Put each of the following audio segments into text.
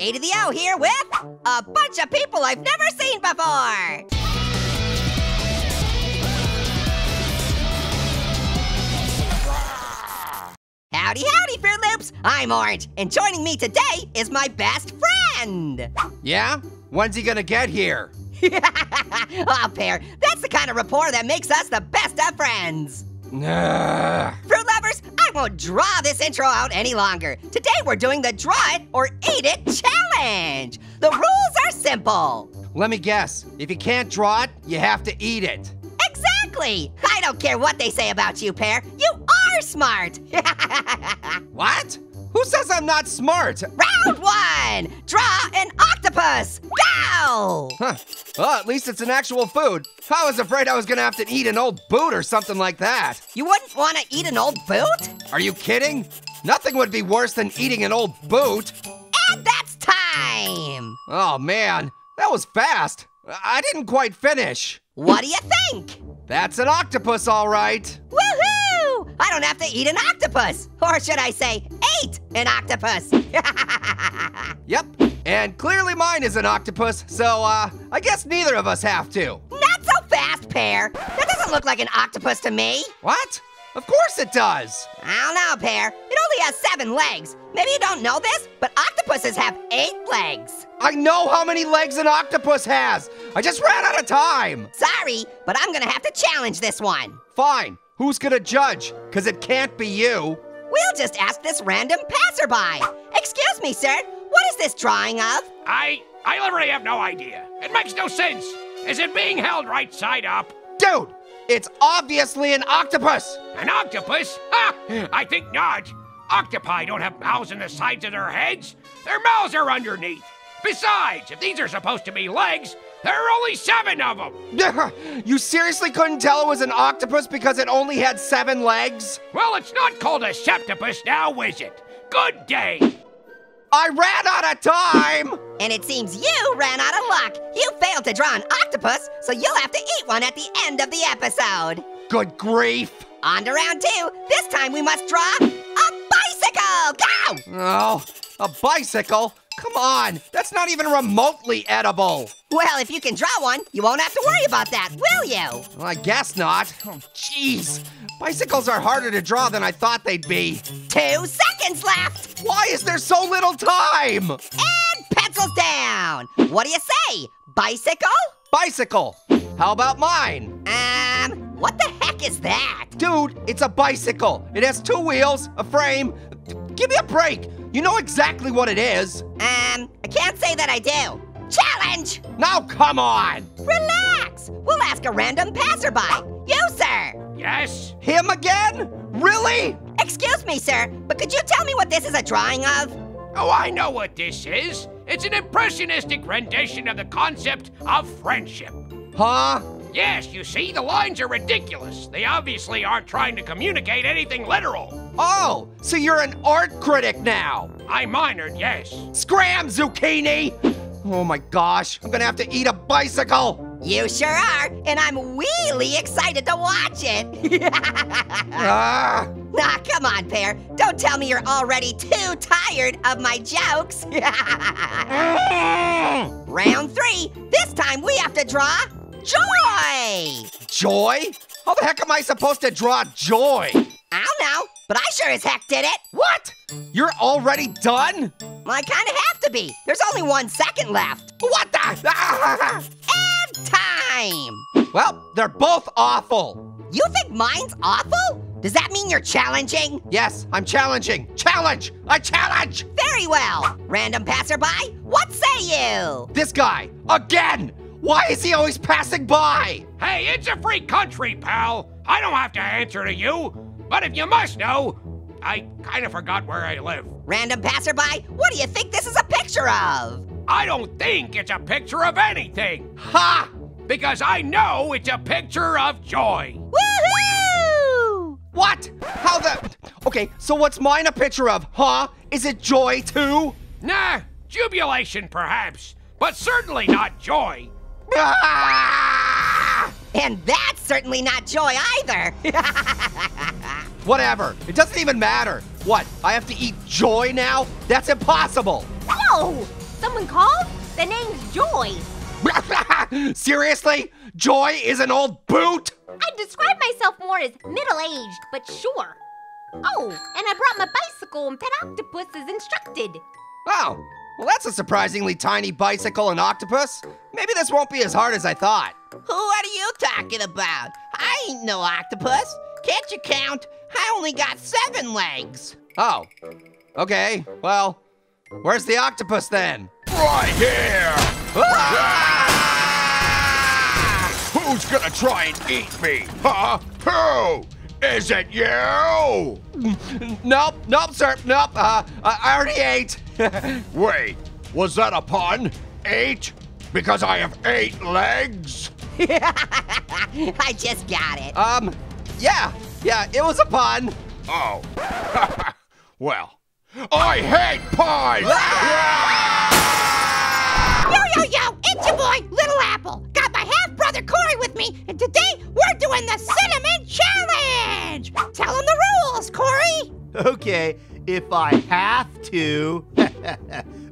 A to the O here with a bunch of people I've never seen before. Howdy, howdy, Fruit Loops! I'm Orange, and joining me today is my best friend! Yeah? When's he gonna get here? Aw, Pear, that's the kind of rapport that makes us the best of friends! Fruit Lovers, I won't draw this intro out any longer. Today we're doing the Draw It or Eat It Challenge! The rules are simple. Let me guess, if you can't draw it, you have to eat it. Exactly! I don't care what they say about you, Pear. You are smart! What? Who says I'm not smart? Round one! Draw an octopus! Go! Huh. Well, at least it's an actual food. I was afraid I was gonna have to eat an old boot or something like that. You wouldn't wanna eat an old boot? Are you kidding? Nothing would be worse than eating an old boot. And that's time! Oh man, that was fast. I didn't quite finish. What do you think? That's an octopus, all right. Woohoo! I don't have to eat an octopus. Or should I say, ate an octopus. Yep, and clearly mine is an octopus, so I guess neither of us have to. Not so fast, Pear. That doesn't look like an octopus to me. What? Of course it does. I don't know, Pear. It only has 7 legs. Maybe you don't know this, but octopuses have 8 legs. I know how many legs an octopus has. I just ran out of time. Sorry, but I'm gonna have to challenge this one. Fine, who's gonna judge? 'Cause it can't be you. We'll just ask this random passerby. Excuse me, sir, what is this drawing of? I literally have no idea. It makes no sense. Is it being held right side up? Dude, it's obviously an octopus. An octopus? Ha, I think not. Octopi don't have mouths on the sides of their heads. Their mouths are underneath. Besides, if these are supposed to be legs, there are only 7 of them. You seriously couldn't tell it was an octopus because it only had 7 legs? Well, it's not called a septopus now, is it? Good day. I ran out of time. And it seems you ran out of luck. You failed to draw an octopus, so you'll have to eat one at the end of the episode. Good grief. On to round 2. This time we must draw a bicycle. Go! Oh, a bicycle? Come on, that's not even remotely edible. Well, if you can draw one, you won't have to worry about that, will you? Well, I guess not. Oh, jeez. Bicycles are harder to draw than I thought they'd be. 2 seconds left. Why is there so little time? And pencils down. What do you say? Bicycle? Bicycle. How about mine? What the heck is that? Dude, it's a bicycle. It has 2 wheels, a frame. Give me a break. You know exactly what it is. I can't say that I do. Challenge! Now, come on! Relax! We'll ask a random passerby. You, sir! Yes? Him again? Really? Excuse me, sir, but could you tell me what this is a drawing of? Oh, I know what this is. It's an impressionistic rendition of the concept of friendship. Huh? Yes, you see, the lines are ridiculous. They obviously aren't trying to communicate anything literal. Oh, so you're an art critic now. I minored, yes. Scram, zucchini! Oh my gosh, I'm gonna have to eat a bicycle. You sure are, and I'm really excited to watch it. Ah, come on, Pear. Don't tell me you're already too tired of my jokes. Round 3, this time we have to draw joy. Joy? How the heck am I supposed to draw joy? I don't know, but I sure as heck did it. What? You're already done? Well, I kind of have to be. There's only 1 second left. What the? And time. Well, they're both awful. You think mine's awful? Does that mean you're challenging? Yes, I'm challenging. Challenge! I challenge! Very well. Random passerby, what say you? This guy, again! Why is he always passing by? Hey, it's a free country, pal. I don't have to answer to you. But if you must know, I kind of forgot where I live. Random passerby, what do you think this is a picture of? I don't think it's a picture of anything. Ha! Because I know it's a picture of joy. Woohoo! What? How the? Okay, so what's mine a picture of, huh? Is it joy too? Nah, jubilation perhaps, but certainly not joy. Ah! And that's certainly not joy either. Whatever, it doesn't even matter. What, I have to eat joy now? That's impossible. No, someone called? The name's Joy. Seriously? Joy is an old boot? I'd describe myself more as middle-aged, but sure. Oh, and I brought my bicycle and Pet Octopus is instructed. Oh, well that's a surprisingly tiny bicycle and octopus. Maybe this won't be as hard as I thought. What are you talking about? I ain't no octopus. Can't you count? I only got 7 legs. Oh, okay, well, where's the octopus then? Right here! Ah! Who's gonna try and eat me, huh? Who? Is it you? Nope, nope, sir, nope, I already ate. Wait, was that a pun? 8? Because I have 8 legs? I just got it. Yeah, it was a pun. Oh, well, I hate pies! Yo, it's your boy, Little Apple. Got my half-brother Corey with me, and today we're doing the Cinnamon Challenge! Tell him the rules, Corey! Okay, if I have to.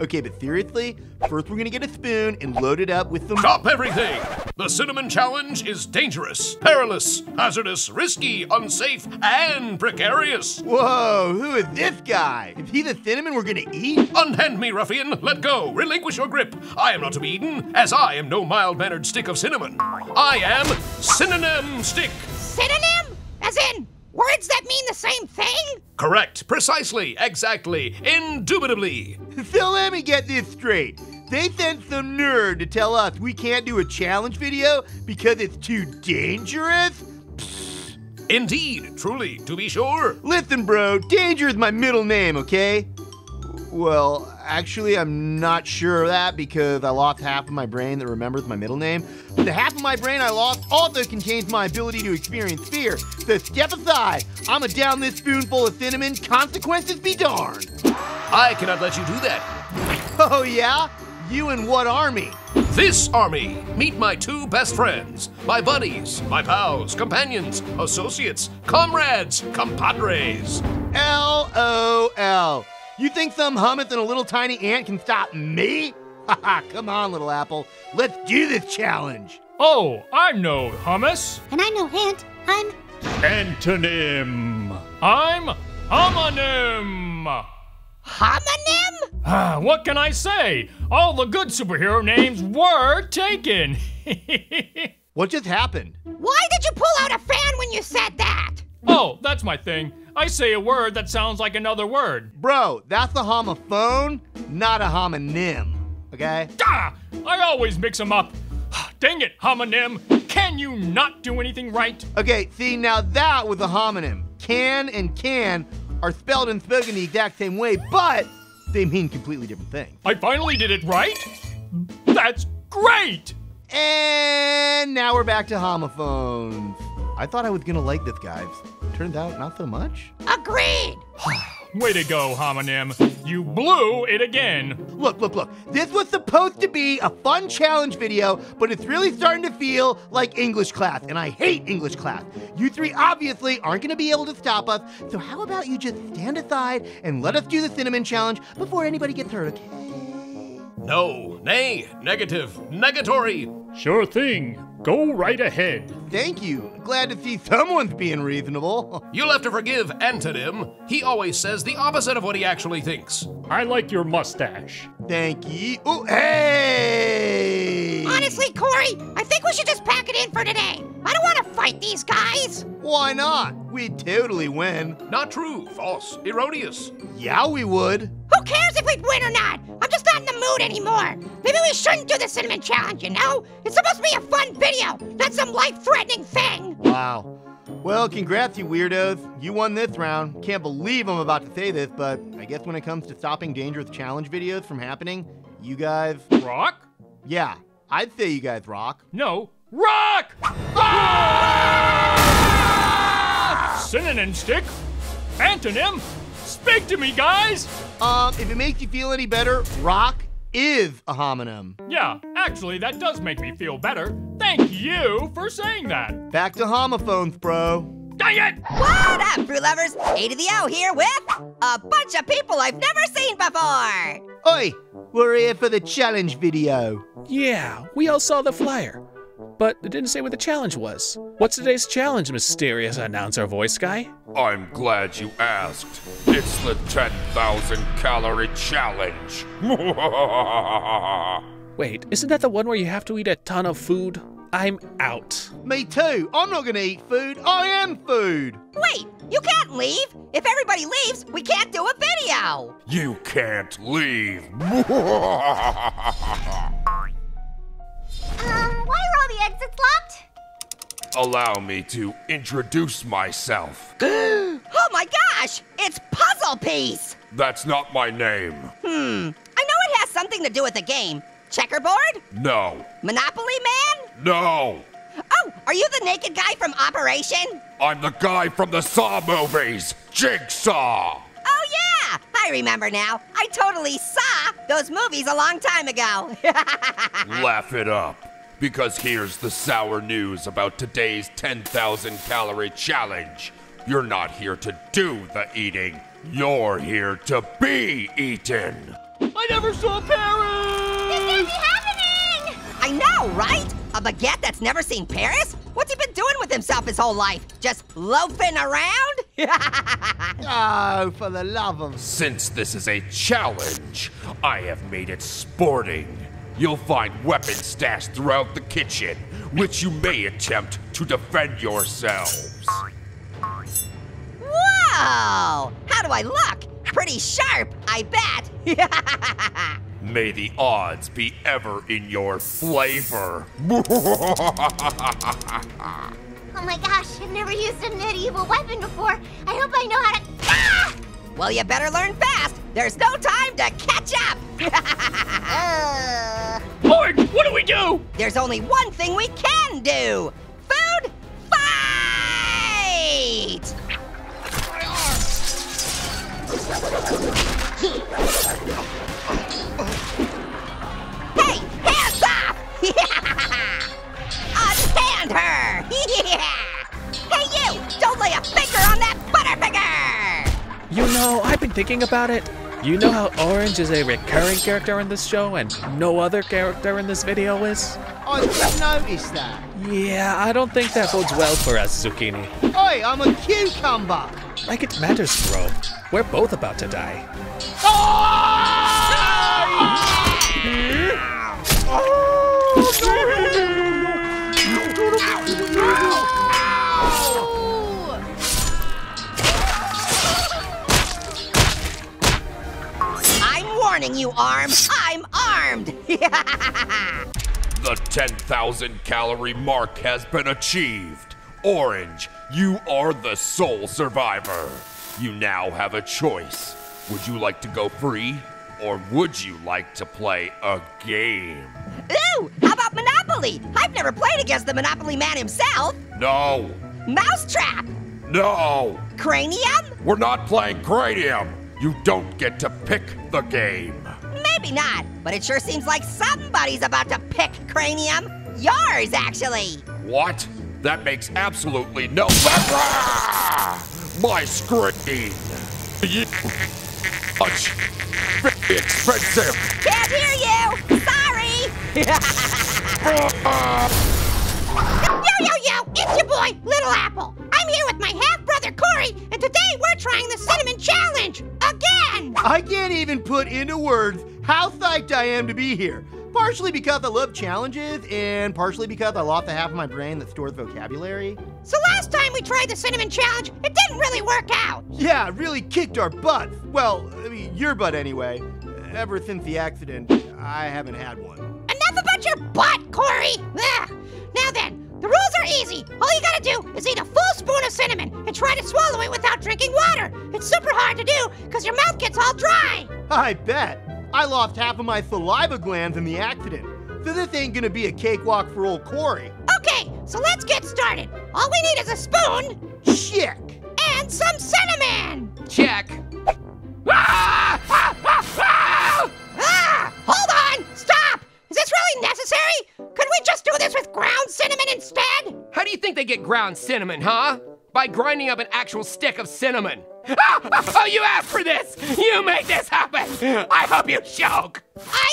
Okay, but seriously, first we're gonna get a spoon and load it up with some— Stop everything! The Cinnamon Challenge is dangerous, perilous, hazardous, risky, unsafe, and precarious. Whoa, who is this guy? Is he the cinnamon we're gonna eat? Unhand me, ruffian, let go, relinquish your grip. I am not to be eaten, as I am no mild-mannered stick of cinnamon. I am Synonym Stick. Synonym? As in, words that mean the same thing? Correct, precisely, exactly, indubitably. So let me get this straight. They sent some nerd to tell us we can't do a challenge video because it's too dangerous? Psst. Indeed, truly, to be sure. Listen, bro, danger is my middle name, okay? Well, actually, I'm not sure of that because I lost half of my brain that remembers my middle name. But the half of my brain I lost also contains my ability to experience fear. So step aside. I'ma down this spoonful of cinnamon. Consequences be darned. I cannot let you do that. Oh, yeah? You and what army? This army. Meet my 2 best friends, my buddies, my pals, companions, associates, comrades, compadres. LOL. You think some hummus and a little tiny ant can stop me? Haha, come on, Little Apple. Let's do this challenge. Oh, I'm no hummus. And I'm no ant. I'm Antonym. I'm HUMMANIM. HUMMANIM? What can I say? All the good superhero names were taken. What just happened? Why did you pull out a fan when you said that? Oh, that's my thing. I say a word that sounds like another word. Bro, that's a homophone, not a homonym, okay? Ah, I always mix them up. Dang it, homonym. Can you not do anything right? Okay, see, now that with a homonym. Can and can are spelled and spoken the exact same way, but they mean completely different things. I finally did it right? That's great. And now we're back to homophones. I thought I was gonna like this, guys. Turns out, not so much. Agreed! Way to go, homonym. You blew it again. Look. This was supposed to be a fun challenge video, but it's really starting to feel like English class, and I hate English class. You 3 obviously aren't gonna be able to stop us, so how about you just stand aside and let us do the cinnamon challenge before anybody gets hurt, okay? No, nay, negative, negatory. Sure thing. Go right ahead. Thank you. Glad to see someone's being reasonable. You'll have to forgive Antonym. He always says the opposite of what he actually thinks. I like your mustache. Thank you. Ooh, hey! Honestly, Corey, I think we should just pack it in for today. I don't want to fight these guys. Why not? We'd totally win. Not true, false, erroneous. Yeah, we would. Who cares if we'd win or not? I'm just not in the mood anymore. Maybe we shouldn't do the cinnamon challenge, you know? It's supposed to be a fun video, not some life-threatening thing. Wow. Well, congrats, you weirdos. You won this round. Can't believe I'm about to say this, but I guess when it comes to stopping dangerous challenge videos from happening, you guys rock? Yeah, I'd say you guys rock. No, rock! Ah! Synonym Stick? Antonym? Speak to me, guys! If it makes you feel any better, rock is a homonym. Yeah, actually, that does make me feel better. Thank you for saying that. Back to homophones, bro. Dang it! What up, brew lovers? A to the O here with a bunch of people I've never seen before. Oi, we're here for the challenge video. Yeah, we all saw the flyer, but it didn't say what the challenge was. What's today's challenge, mysterious announcer voice guy? I'm glad you asked. It's the 10,000 calorie challenge. Wait, isn't that the one where you have to eat a ton of food? I'm out. Me too. I'm not gonna eat food. I am food. Wait, you can't leave. If everybody leaves, we can't do a video. You can't leave. Why are all the exits locked? Allow me to introduce myself. Oh my gosh, it's Puzzle Piece. That's not my name. I know it has something to do with the game. Checkerboard? No. Monopoly Man? No. Oh, are you the naked guy from Operation? I'm the guy from the Saw movies, Jigsaw. Oh yeah, I remember now. I totally saw those movies a long time ago. Laugh it up, because here's the sour news about today's 10,000 calorie challenge. You're not here to do the eating. You're here to be eaten. I never saw Paris! What's happening? I know, right? A baguette that's never seen Paris? What's he been doing with himself his whole life? Just loafing around? Oh, for the love of... Since this is a challenge, I have made it sporting. You'll find weapons stashed throughout the kitchen, which you may attempt to defend yourselves. Whoa! How do I look? Pretty sharp, I bet. May the odds be ever in your flavor. Oh my gosh, I've never used a medieval weapon before. I hope I know how to... Ah! Well, you better learn fast. There's no time to catch up. Lord, what do we do? There's only one thing we can do. Food fight! Hey, hands off! Unhand her! Hey you, don't lay a finger on that butterfinger! You know, I've been thinking about it. You know how Orange is a recurring character in this show and no other character in this video is? I didn't notice that. Yeah, I don't think that bodes well for us, Zucchini. Oi, I'm a cucumber! Like it matters, bro. We're both about to die. Oh! I'm warning you, Arm. I'm armed. The 10,000 calorie mark has been achieved. Orange, you are the sole survivor. You now have a choice. Would you like to go free? Or would you like to play a game? Ooh, how about Monopoly? I've never played against the Monopoly Man himself. No. Mousetrap. No. Cranium? We're not playing Cranium. You don't get to pick the game. Maybe not, but it sure seems like somebody's about to pick Cranium. Yours, actually. What? That makes absolutely no sense. My scrutiny. Expensive. Can't hear you. Sorry. Yo, it's your boy, Little Apple. I'm here with my half-brother, Corey, and today we're trying the Cinnamon Challenge again. I can't even put into words how psyched I am to be here. Partially because I love challenges, and partially because I lost the half of my brain that stores vocabulary. So last time we tried the Cinnamon Challenge, it didn't really work out. Yeah, it really kicked our butts. Well, I mean, your butt anyway. Ever since the accident, I haven't had one. Enough about your butt, Corey! Ugh. Now then, the rules are easy. All you gotta do is eat a full spoon of cinnamon and try to swallow it without drinking water. It's super hard to do, because your mouth gets all dry. I bet. I lost half of my saliva glands in the accident, so this ain't gonna be a cakewalk for old Corey. Okay, so let's get started. All we need is a spoon. Check. And some cinnamon. Check. Ah! Ah! Ah! Ah! Ah! Hold on, stop. Is this really necessary? Could we just do this with ground cinnamon instead? How do you think they get ground cinnamon, huh? by grinding up an actual stick of cinnamon. Oh, you asked for this! You made this happen! I hope you choke! I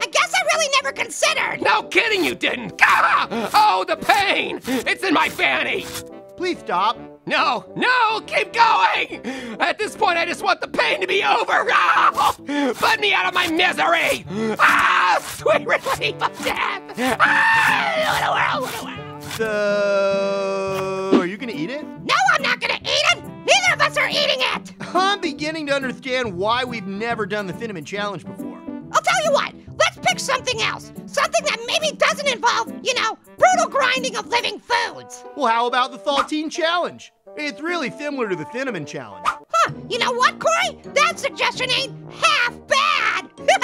guess I really never considered! No kidding, you didn't! Oh, the pain! It's in my fanny! Please stop. No, no, keep going! At this point, I just want the pain to be over! Oh, put me out of my misery! Ah, sweet relief of death! Ah, what a world! So, are you gonna eat it? No, I'm not gonna eat it! Neither of us are eating it! I'm beginning to understand why we've never done the Cinnamon Challenge before. I'll tell you what, let's pick something else. Something that maybe doesn't involve, you know, brutal grinding of living foods. Well, how about the Saltine Challenge? It's really similar to the Cinnamon Challenge. Huh, you know what, Corey? That suggestion ain't half bad. Ha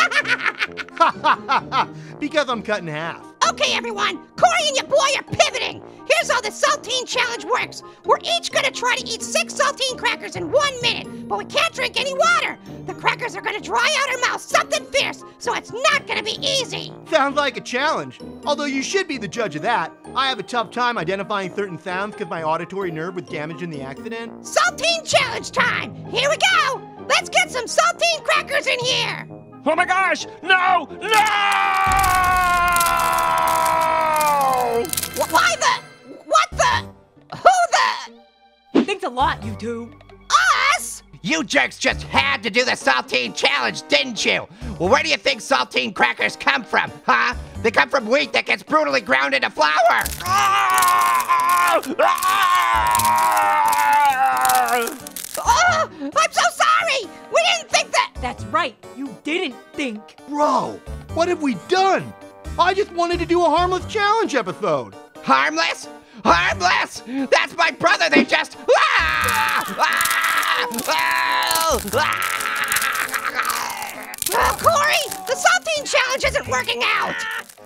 ha ha ha, because I'm cutting half. Okay, everyone, Corey and your boy are pivoting. Here's how the Saltine Challenge works. We're each gonna try to eat 6 saltine crackers in 1 minute, but we can't drink any water. The crackers are gonna dry out our mouths something fierce, so it's not gonna be easy. Sounds like a challenge, although you should be the judge of that. I have a tough time identifying certain sounds because my auditory nerve was damaged in the accident. Saltine Challenge time, here we go. Let's get some saltine crackers in here. Oh my gosh, no, no! Who the? Thanks a lot, you two. Us? You jerks just had to do the Saltine Challenge, didn't you? Well, where do you think saltine crackers come from, huh? They come from wheat that gets brutally ground into flour. Oh, I'm so sorry. We didn't think that. That's right, you didn't think. Bro, what have we done? I just wanted to do a harmless challenge episode. Harmless? Harmless! That's my brother, they just... Oh, Corey, the saltine challenge isn't working out.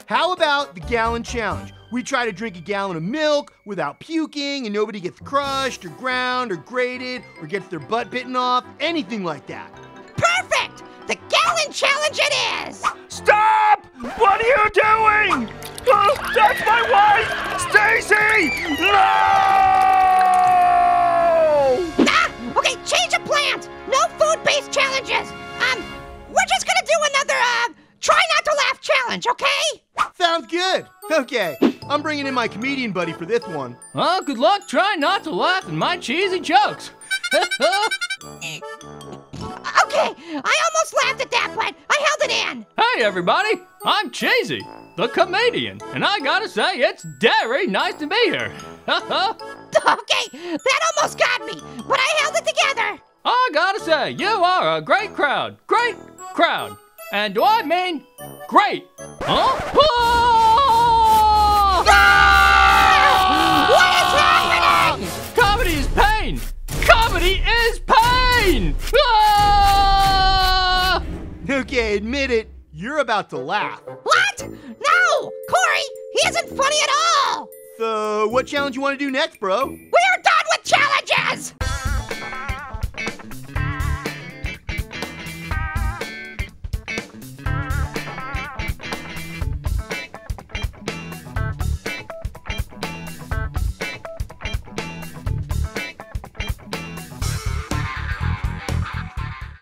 How about the gallon challenge? We try to drink a gallon of milk without puking and nobody gets crushed or ground or grated or gets their butt bitten off, anything like that. Perfect! The gallon challenge it is! Stop! What are you doing? Oh, that's my wife! Stacy! No! Ah, okay, change of plans. No food-based challenges. We're just gonna do another, try not to laugh challenge, okay? Sounds good. Okay, I'm bringing in my comedian buddy for this one. Oh, good luck trying not to laugh at my cheesy jokes. Okay, I almost laughed at that, but I held it in. Hey, everybody, I'm Cheesy, the comedian, and I gotta say, it's very nice to be here. Okay, that almost got me, but I held it together. I gotta say, you are a great crowd, and do I mean great, huh? Oh! Ah! What is happening? Comedy is pain. Comedy is pain. Ah! Okay, admit it. You're about to laugh. What? No! Corey, he isn't funny at all! So, what challenge you want to do next, bro? We are done with challenges!